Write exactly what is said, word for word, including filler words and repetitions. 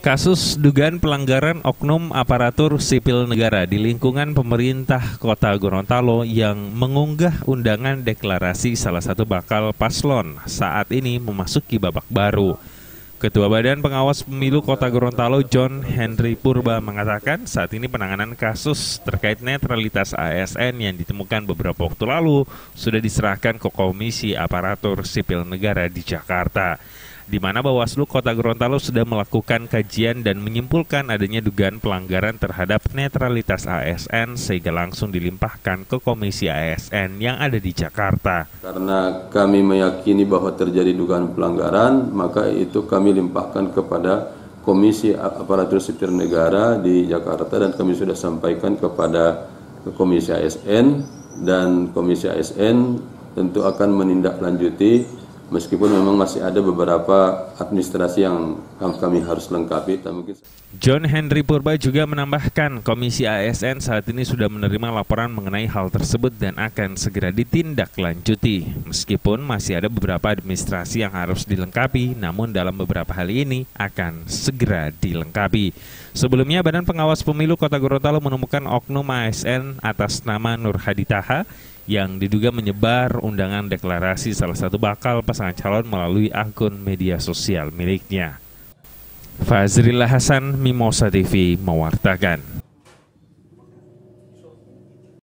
Kasus dugaan pelanggaran oknum aparatur sipil negara di lingkungan pemerintah Kota Gorontalo yang mengunggah undangan deklarasi salah satu bakal paslon saat ini memasuki babak baru. Ketua Badan Pengawas Pemilu Kota Gorontalo John Henry Purba mengatakan saat ini penanganan kasus terkait netralitas A S N yang ditemukan beberapa waktu lalu sudah diserahkan ke Komisi Aparatur Sipil Negara di Jakarta, di mana Bawaslu Kota Gorontalo sudah melakukan kajian dan menyimpulkan adanya dugaan pelanggaran terhadap netralitas A S N sehingga langsung dilimpahkan ke Komisi A S N yang ada di Jakarta. Karena kami meyakini bahwa terjadi dugaan pelanggaran, maka itu kami limpahkan kepada Komisi Aparatur Sipil Negara di Jakarta dan kami sudah sampaikan kepada Komisi A S N, dan Komisi A S N tentu akan menindaklanjuti. Meskipun memang masih ada beberapa administrasi yang kami harus lengkapi. John Henry Purba juga menambahkan Komisi A S N saat ini sudah menerima laporan mengenai hal tersebut dan akan segera ditindaklanjuti. Meskipun masih ada beberapa administrasi yang harus dilengkapi, namun dalam beberapa hari ini akan segera dilengkapi. Sebelumnya, Badan Pengawas Pemilu Kota Gorontalo menemukan oknum A S N atas nama Nur Hadi Taha yang diduga menyebar undangan deklarasi salah satu bakal pasangan calon melalui akun media sosial miliknya. Fazrilah Hasan, Mimosa T V mewartakan.